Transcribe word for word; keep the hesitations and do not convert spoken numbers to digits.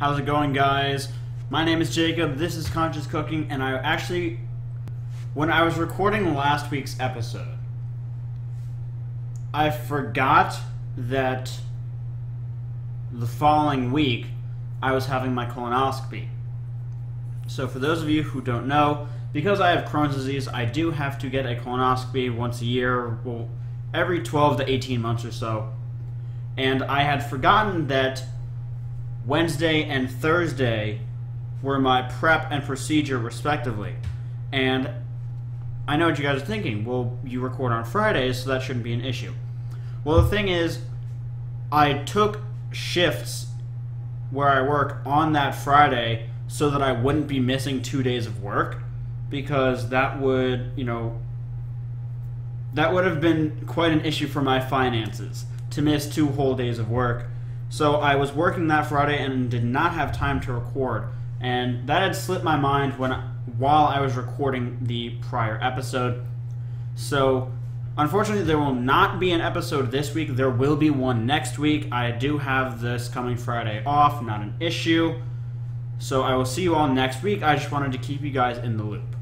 How's it going, guys? My name is Jacob, this is Conscious Cooking, and I actually, when I was recording last week's episode, I forgot that the following week I was having my colonoscopy. So for those of you who don't know, because I have Crohn's disease, I do have to get a colonoscopy once a year, well, every twelve to eighteen months or so. And I had forgotten that Wednesday and Thursday were my prep and procedure, respectively. And I know what you guys are thinking. Well, you record on Fridays, so that shouldn't be an issue. Well, the thing is, I took shifts where I work on that Friday so that I wouldn't be missing two days of work, because that would, you know, that would have been quite an issue for my finances to miss two whole days of work. So I was working that Friday and did not have time to record, and that had slipped my mind when while I was recording the prior episode. So unfortunately, there will not be an episode this week. There will be one next week. I do have this coming Friday off, not an issue. So I will see you all next week. I just wanted to keep you guys in the loop.